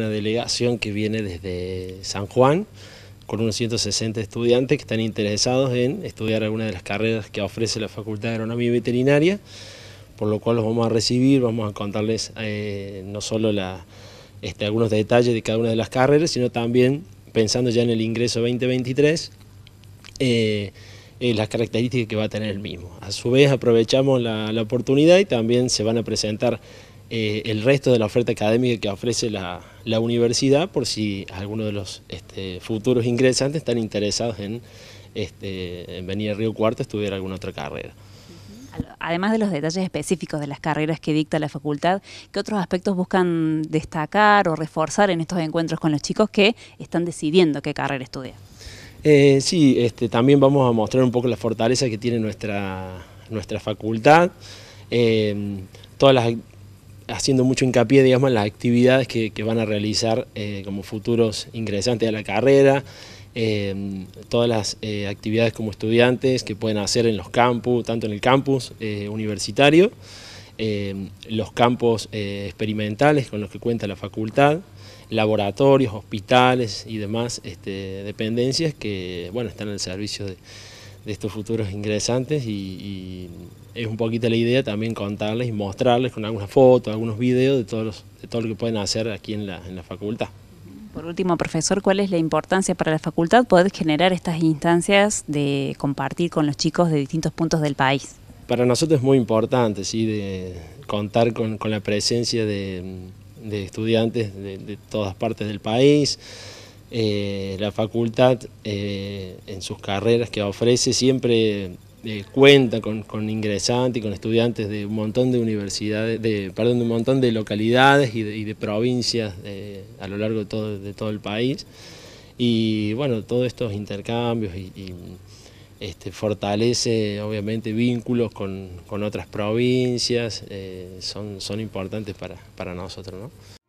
una delegación que viene desde San Juan, con unos 160 estudiantes que están interesados en estudiar alguna de las carreras que ofrece la Facultad de Agronomía y Veterinaria, por lo cual los vamos a recibir, vamos a contarles no solo algunos detalles de cada una de las carreras, sino también pensando ya en el ingreso 2023, las características que va a tener el mismo. A su vez aprovechamos la oportunidad y también se van a presentar el resto de la oferta académica que ofrece la universidad, por si algunos de los futuros ingresantes están interesados en venir a Río Cuarto a estudiar alguna otra carrera. Además de los detalles específicos de las carreras que dicta la facultad, ¿qué otros aspectos buscan destacar o reforzar en estos encuentros con los chicos que están decidiendo qué carrera estudiar? Sí, también vamos a mostrar un poco la fortaleza que tiene nuestra facultad, haciendo mucho hincapié, digamos, en las actividades que van a realizar como futuros ingresantes a la carrera, todas las actividades como estudiantes que pueden hacer en los campus, tanto en el campus universitario, los campos experimentales con los que cuenta la facultad, laboratorios, hospitales y demás dependencias que, bueno, están al servicio de estos futuros ingresantes y es un poquito la idea también contarles y mostrarles con algunas fotos, algunos videos de todo lo que pueden hacer aquí en la facultad. Por último, profesor, ¿cuál es la importancia para la facultad poder generar estas instancias de compartir con los chicos de distintos puntos del país? Para nosotros es muy importante, ¿sí?, de contar con la presencia de estudiantes de todas partes del país. La facultad en sus carreras que ofrece siempre cuenta con ingresantes y con estudiantes de un montón de universidades, de un montón de localidades y de provincias a lo largo de todo el país. Y bueno, todos estos intercambios fortalece obviamente vínculos con otras provincias, son importantes para nosotros, ¿no?